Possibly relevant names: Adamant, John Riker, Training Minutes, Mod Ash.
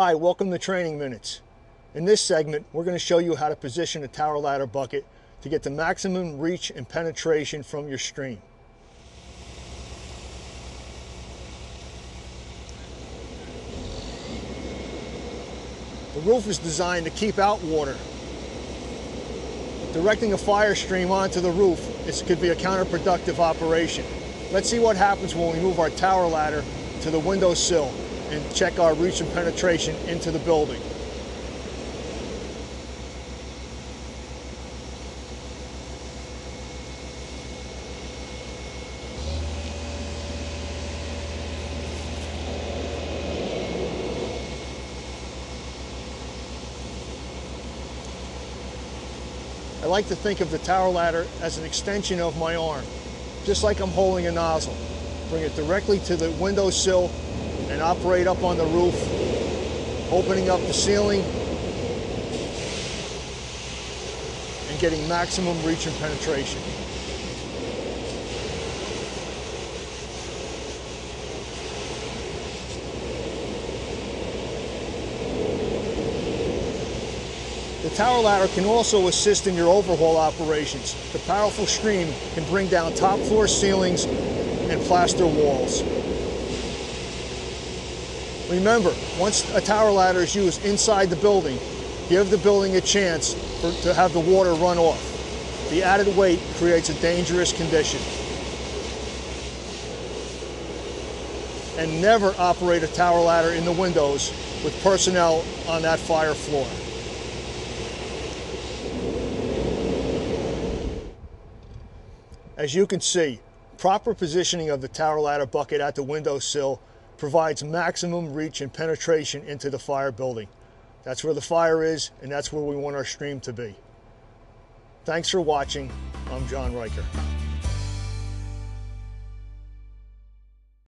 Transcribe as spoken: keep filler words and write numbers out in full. Hi, welcome to Training Minutes. In this segment, we're going to show you how to position a tower ladder bucket to get the maximum reach and penetration from your stream. The roof is designed to keep out water. Directing a fire stream onto the roof is, could be a counterproductive operation. Let's see what happens when we move our tower ladder to the windowsill and check our reach and penetration into the building. I like to think of the tower ladder as an extension of my arm, just like I'm holding a nozzle. Bring it directly to the windowsill and operate up on the roof, opening up the ceiling and getting maximum reach and penetration. The tower ladder can also assist in your overhaul operations. The powerful stream can bring down top floor ceilings and plaster walls. Remember, once a tower ladder is used inside the building, give the building a chance for, to have the water run off. The added weight creates a dangerous condition. And never operate a tower ladder in the windows with personnel on that fire floor. As you can see, proper positioning of the tower ladder bucket at the windowsill provides maximum reach and penetration into the fire building. That's where the fire is, and that's where we want our stream to be. Thanks for watching. I'm John Riker.